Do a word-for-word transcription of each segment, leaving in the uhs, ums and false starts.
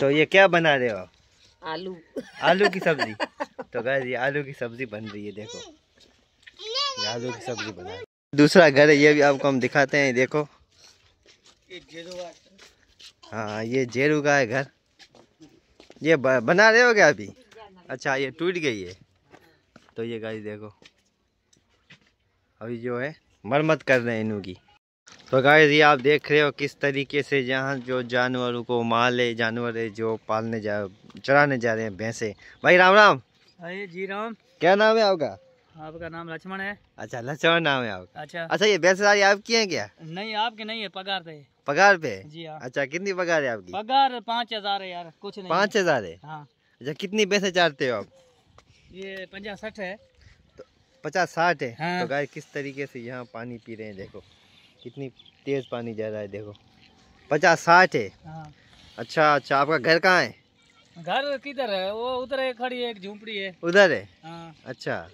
तो ये क्या बना रहे हो आप? आलू आलू की सब्जी। तो गाइस ये आलू की सब्जी बन रही है, देखो आलू की सब्जी बना। दूसरा घर है ये भी आपको हम दिखाते हैं, देखो हाँ ये जेरू का है घर। ये बना रहे हो क्या अभी? अच्छा ये टूट गई है। तो ये गाइस देखो अभी जो है मरम्मत कर रहे हैं इनू की। तो गाइस ये आप देख रहे हो किस तरीके से यहाँ जो जानवरों को माले जानवर है जो पालने जा चराने जा रहे हैं भैंसे। भाई राम राम। अरे जी राम। क्या नाम है आपका? आपका नाम लक्ष्मण है? अच्छा लक्ष्मण नाम है आपका। अच्छा अच्छा ये भैंस सारी आपकी है क्या? नहीं आपके नहीं है, पगार पे। पगार पे जी हाँ। अच्छा कितनी पगार है आपकी? पगार पाँच हजार है यार, कुछ नहीं। पाँच हजार है हाँ। अच्छा कितनी भैंसे चाहते हो आप? ये पचास साठ है। पचास साठ है। तो गाय किस तरीके से यहाँ पानी पी रहे हैं, देखो कितनी तेज पानी जा रहा है, देखो पचास साठ है हाँ। अच्छा अच्छा आपका घर कहाँ है? घर किधर है? वो उधर है खड़ी है, एक झोंपड़ी है उधर है हाँ। अच्छा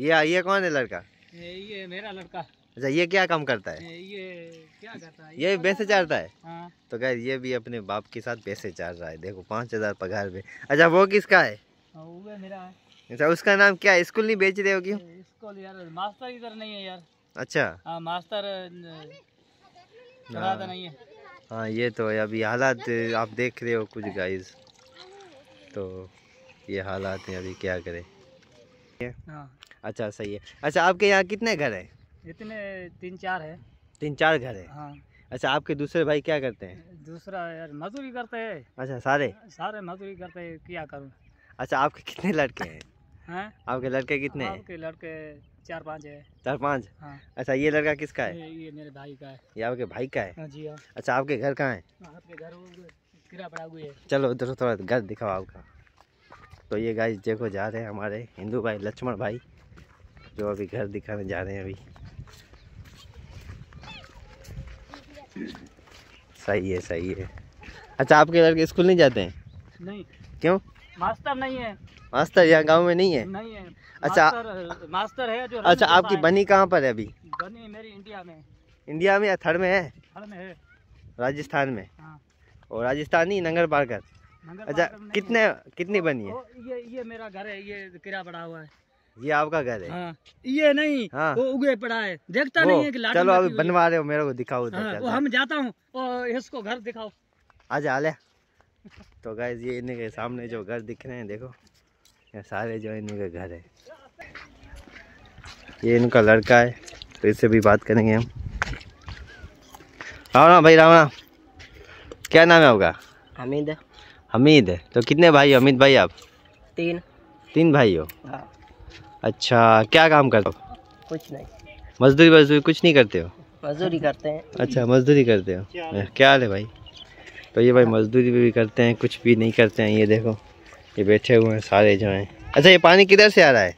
ये ये कौन है लड़का? ये, ये मेरा लड़का। अच्छा ये क्या काम करता है? ये क्या करता है? ये भैंसे चारता है हाँ। तो गाय ये भी अपने बाप के साथ भैंसे चार रहा है, देखो पाँच हजार पगार में। अच्छा वो किसका है? वो मेरा है। अच्छा उसका नाम क्या है? स्कूल नहीं बेच रहे हो क्यों? स्कूल यार मास्टर इधर नहीं है यार। अच्छा हाँ मास्टर चलाता नहीं है हाँ। ये तो अभी हालात आप देख रहे हो कुछ गाइस, तो ये हालात हैं अभी क्या करें हाँ। अच्छा सही है। अच्छा आपके यहाँ कितने घर हैं? इतने तीन चार है। तीन चार घर है हाँ। अच्छा आपके दूसरे भाई क्या करते हैं? दूसरा यार मजदूरी करते हैं। अच्छा सारे सारे मजदूरी करते हैं, क्या करूँ। अच्छा आपके कितने लड़के हैं? हाँ? आपके लड़के कितने हैं? आपके लड़के चार पाँच है। चार पाँच हाँ। अच्छा ये लड़का किसका है? ये मेरे भाई का है। ये आपके भाई का है जी हाँ। अच्छा आपके घर कहाँ है? आपके घर किरा पड़ा हुआ है। चलो उधर थोड़ा घर दिखाओ आपका। तो ये गाइस देखो जा रहे हैं हमारे हिंदू भाई लक्ष्मण भाई जो अभी घर दिखाने जा रहे हैं अभी। सही है सही है। अच्छा आपके लड़के स्कूल नहीं जाते हैं? नहीं। क्यों? मास्टर नहीं है। मास्टर यहाँ गांव में नहीं है? नहीं है। अच्छा मास्टर, मास्टर है जो। अच्छा आपकी बनी कहाँ पर है अभी? बनी मेरी इंडिया में। इंडिया में या थर में है? थर में है। राजस्थान में हाँ। और राजस्थानी नंगर पारकर। अच्छा कितने कितनी बनी है? ये ये मेरा घर है, ये किरा पड़ा हुआ है। ये आपका घर है हाँ। ये नहीं हाँ। वो उगे पड़ा है, देखता नहीं है। चलो अभी बनवा रहे हो, मेरे को दिखाओ हम जाता हूँ, इसको घर दिखाओ। अच्छा हाल है। तो गाइस ये इनके सामने जो घर दिख रहे हैं, देखो ये सारे जो इनके घर है। ये इनका लड़का है, तो इससे भी बात करेंगे हम। रावना भाई रावना, क्या नाम है आपका? हमीद। हमीद। तो कितने भाई हो हमीद भाई आप? तीन। तीन भाई हो हाँ। अच्छा क्या काम करते हो? कुछ नहीं, मजदूरी मजदूरी कुछ नहीं करते हो? मजदूरी करते हैं। अच्छा मजदूरी करते हो, क्या हाल है भाई? तो ये भाई मजदूरी भी करते हैं, कुछ भी नहीं करते हैं। ये देखो ये बैठे हुए हैं सारे जो हैं। अच्छा ये पानी किधर से आ रहा है?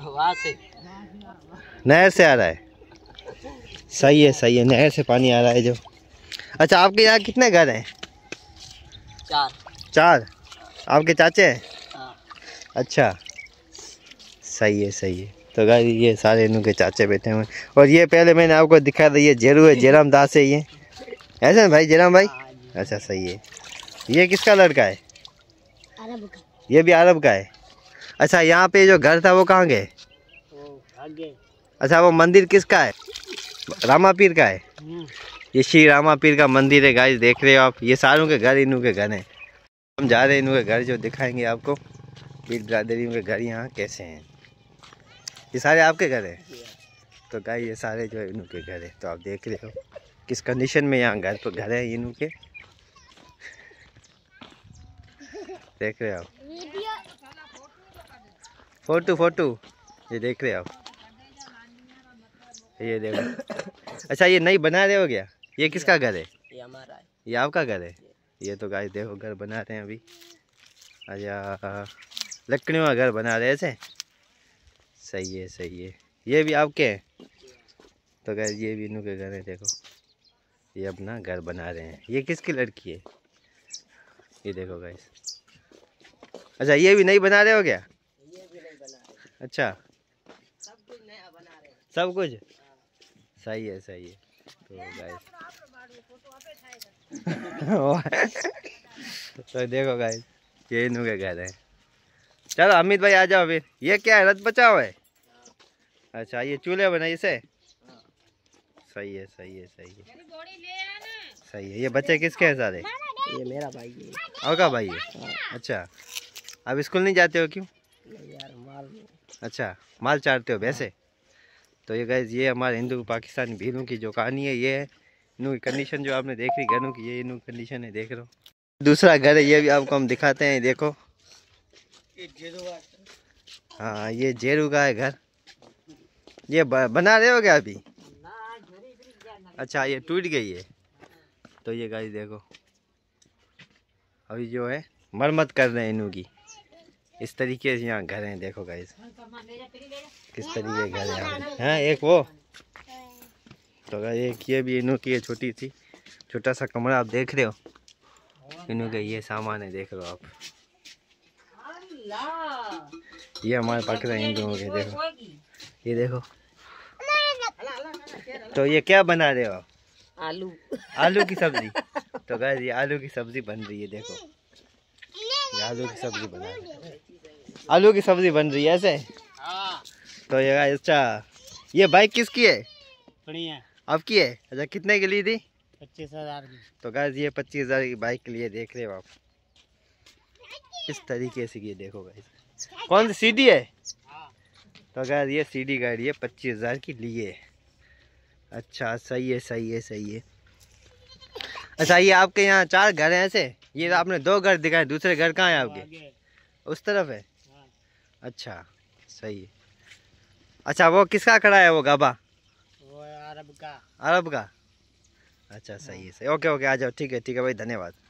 हवा से। नहर से आ रहा है। सही है सही है, नहर से पानी आ रहा है जो। अच्छा आपके यहाँ कितने घर हैं? चार। चार आपके चाचे हैं? अच्छा सही है सही है। तो गाइस ये सारे इनके चाचे बैठे हुए हैं। और ये पहले मैंने आपको दिखा था, ये जेरू है, जयराम दास है ये, ऐसे ना भाई जयराम भाई। अच्छा सही है। ये किसका लड़का है? अरब का। ये भी अरब का है। अच्छा यहाँ पे जो घर था वो कहाँ गए? अच्छा वो मंदिर किसका है? रामापीर का है। ये श्री रामापीर का मंदिर है गाइस, देख रहे हो आप। ये सारों के घर इनू के घर हैं। हम जा रहे हैं इनू के घर जो दिखाएंगे आपको, पीर बिरादरी के घर यहाँ कैसे हैं। ये सारे आपके घर हैं? तो गाइस ये सारे जो है इनू के घर है। तो आप देख रहे हो किस कंडीशन में यहाँ घर पर घर है इनू के, देख रहे हो आप। फोटो फोटो ये देख रहे हो आप, ये देखो। अच्छा ये नहीं बना रहे हो क्या? ये किसका घर है? ये हमारा है। ये आपका घर है ये। तो गाइस देखो घर बना रहे हैं अभी। अच्छा लकड़ियों का घर बना रहे हैं ऐसे। सही है सही है। ये भी आपके हैं? तो गाइस ये भी इनू के घर है, देखो ये अपना घर बना रहे हैं। ये किसकी लड़की है? ये देखो गाइस। अच्छा ये भी नहीं बना रहे हो क्या? ये भी नहीं बना रहे। अच्छा सब कुछ नया बना रहे हैं। सब कुछ सही है सही है। तो गाइस तो देखो गाइस ये इनू के घर है। चलो हमीद भाई आ जाओ फिर। ये क्या है, रथ बचाओ है? अच्छा ये चूल्हे बनाए इसे। सही है सही है सही है सही है। ये बच्चे किसके हैं सारे? ये मेरा भाई है। आपका भाई है? अच्छा आप स्कूल नहीं जाते हो क्यों? यार माल। अच्छा माल चाटते हो वैसे। तो ये गाइस ये हमारे हिंदू पाकिस्तानी भीलों की जो कहानी है, ये है इनू की कंडीशन जो आपने देख रही घरों की, ये इनू कंडीशन है देख रहे हो। दूसरा घर है ये भी आपको हम दिखाते हैं। देखो हाँ ये जेरू का है घर। ये बना रहे हो क्या अभी? अच्छा ये टूट गई है। तो ये गाइस देखो अभी जो है मरम्मत कर रहे हैं इनू की। इस तरीके से यहाँ घर हैं। देखो गाइस किस तरीके घर है। हाँ एक वो तो एक ये भी इनू की है छोटी सी, छोटा सा कमरा आप देख रहे हो। इनू का ये सामान है देख लो आप। ये हमारे पाकिस्तान हिंदुओं के देखो ये देखो। तो ये क्या बना रहे हो आप? आलू। आलू की सब्जी। तो गाइस ये आलू की सब्जी बन रही है देखो। ये आलू की सब्जी बना रही है। आलू की सब्जी बन रही है ऐसे। तो ये गाइस अच्छा ये बाइक किसकी है? आपकी है? अच्छा कितने की ली थी? पच्चीस हजार की। तो गाइस ये पच्चीस हजार की बाइक के लिए देख रहे हो आप। इस तरीके से ये देखो गाइस कौन सी सीढ़ी है। तो गाइस ये सीढ़ी गाड़ी है पच्चीस हजार की लिए। अच्छा सही है सही है सही है। अच्छा ये आपके यहाँ चार घर हैं ऐसे। ये आपने दो घर दिखाए, दूसरे घर कहाँ है आपके? उस तरफ है। अच्छा सही है। अच्छा वो किसका खड़ा है वो गाबा? वो अरब का। अरब का। अच्छा सही है सही। ओके ओके आ जाओ। ठीक है ठीक है भाई धन्यवाद।